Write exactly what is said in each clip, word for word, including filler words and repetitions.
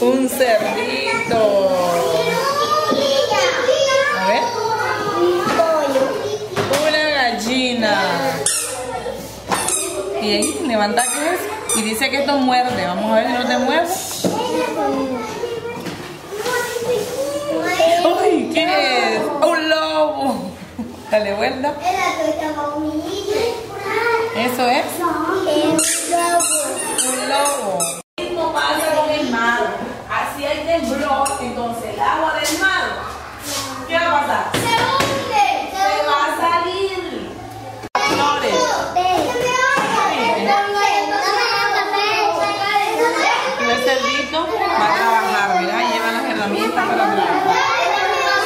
Un cerdito. A ver. Una gallina. Bien, levanta que es. Y dice que esto muerde. Vamos a ver si no te muerde. ¡Ay! ¿Qué es? ¡Un lobo! Dale vuelta. Eso es. Es un lobo. Un lobo. Con el mar. Así el temblor, entonces el agua del mar. ¿Qué va a pasar? Se hunde. Se va a salir. Flores. El cerdito va a trabajar, mira, lleva las herramientas para trabajar.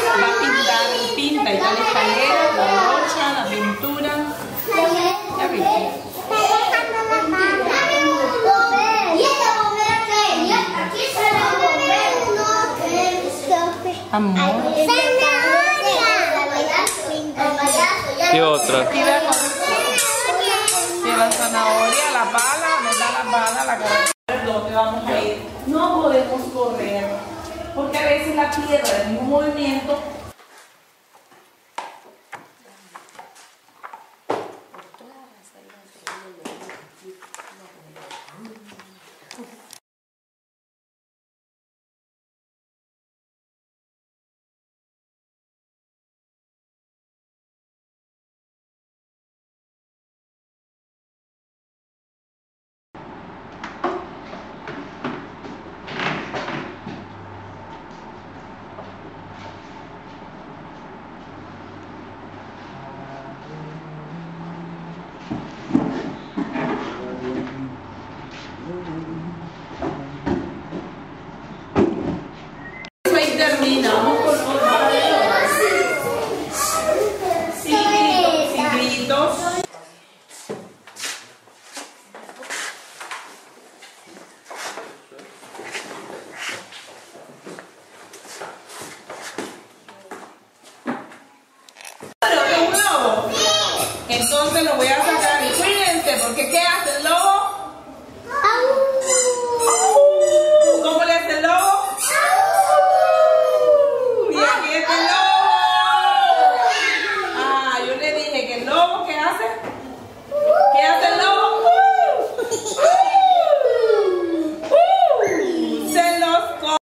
Va a pintar, pinta y tal escalera, la brocha, la pintura. Ya viste. Amor. ¿Qué otra? Lleva zanahoria, la pala, nos da la pala, la cabeza. ¿Dónde vamos a ir? No podemos correr, porque a veces la piedra en un movimiento. Entonces lo voy a sacar y cuídense porque ¿qué hacen?